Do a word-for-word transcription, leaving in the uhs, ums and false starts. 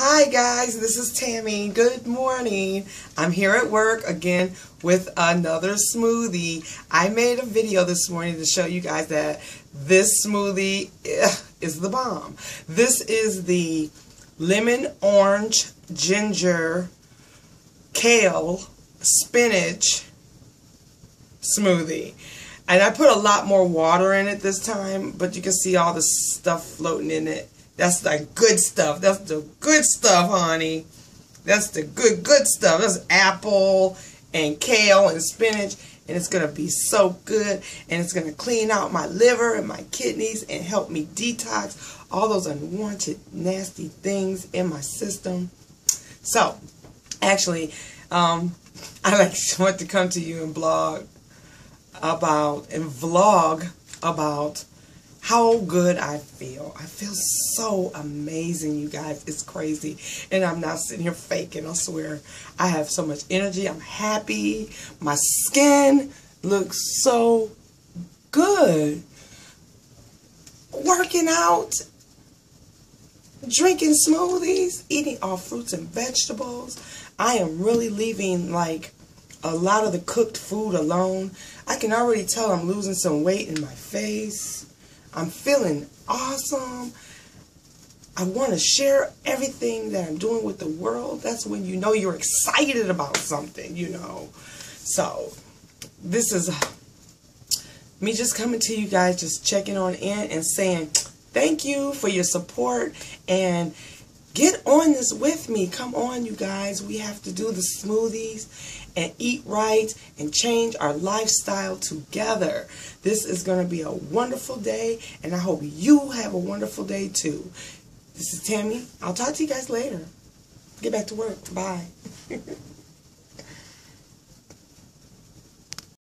Hi guys, this is Tammy. Good morning. I'm here at work again with another smoothie. I made a video this morning to show you guys that this smoothie is the bomb. This is the lemon, orange, ginger, kale, spinach smoothie. And I put a lot more water in it this time, but you can see all the stuff floating in it. That's the good stuff. That's the good stuff, honey. That's the good, good stuff. That's apple and kale and spinach. And it's going to be so good. And it's going to clean out my liver and my kidneys and help me detox all those unwanted, nasty things in my system. So, actually, um, I like want to come to you and blog about and vlog about how good I feel. I feel so amazing, you guys. It's crazy. And I'm not sitting here faking, I swear. I have so much energy. I'm happy. My skin looks so good. Working out, drinking smoothies, eating all fruits and vegetables. I am really leaving, like, a lot of the cooked food alone. I can already tell I'm losing some weight in my face. I'm feeling awesome. I want to share everything that I'm doing with the world. That's when you know you're excited about something, you know. So, this is me just coming to you guys, just checking on in and saying thank you for your support. And get on this with me. Come on, you guys. We have to do the smoothies and eat right and change our lifestyle together. This is going to be a wonderful day, and I hope you have a wonderful day too. This is Tammy. I'll talk to you guys later. Get back to work. Bye.